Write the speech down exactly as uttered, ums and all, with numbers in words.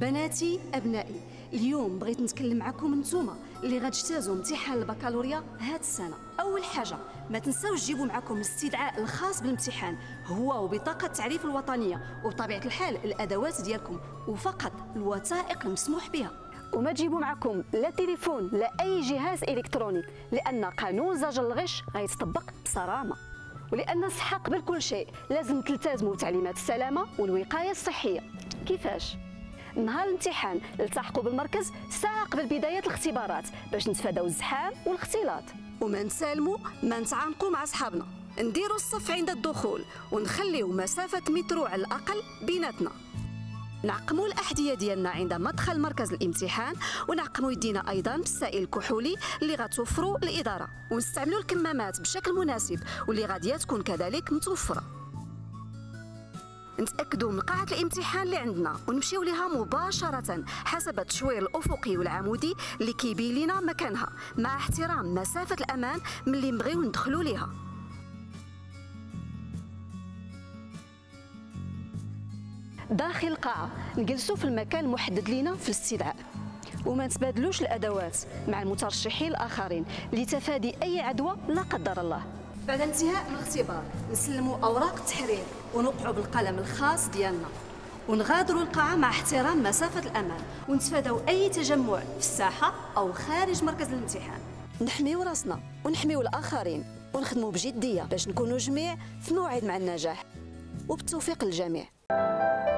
بناتي أبنائي، اليوم بغيت نتكلم معكم نتوما اللي غتجتازوا امتحان البكالوريا هاد السنة. أول حاجة ما تنساوش تجيبوا معكم الاستدعاء الخاص بالامتحان هو وبطاقة التعريف الوطنية وبطبيعة الحال الأدوات ديالكم وفقط الوثائق المسموح بها، وما تجيبوا معكم لا تليفون لا أي جهاز إلكتروني لأن قانون زجر الغش غيتطبق بصرامة، ولأن الصحة قبل كل شيء لازم تلتزموا بتعليمات السلامة والوقاية الصحية. كيفاش؟ نهار الامتحان التحقوا بالمركز ساعة قبل بداية الاختبارات باش نتفاداو الزحام والاختلاط، وما نسالموا ما نتعانقوا مع أصحابنا، نديروا الصف عند الدخول ونخليو مسافة مترو على الأقل بيناتنا، نعقموا الأحذية ديالنا عند مدخل مركز الامتحان، ونعقموا يدينا أيضا بالسائل الكحولي اللي غتوفروا الإدارة، ونستعملوا الكمامات بشكل مناسب واللي غادية تكون كذلك متوفرة. نتأكدوا من قاعة الامتحان اللي عندنا ونمشيو لها مباشرة حسب التشوير الأفقي والعمودي اللي كيبين لنا مكانها مع احترام مسافة الأمان من اللي نبغيو ندخلوا ليها. داخل القاعة نجلسوا في المكان المحدد لنا في الاستدعاء، وما نتبادلوش الأدوات مع المترشحين الآخرين لتفادي أي عدوى لا قدر الله. بعد انتهاء الاختبار نسلموا أوراق التحرير ونقعوا بالقلم الخاص ديالنا، ونغادروا القاعة مع احترام مسافة الأمان، ونتفاداو أي تجمع في الساحة أو خارج مركز الامتحان. نحميو راسنا ونحميو الآخرين ونخدموا بجدية باش نكونوا جميع في موعد مع النجاح، وبالتوفيق للجميع.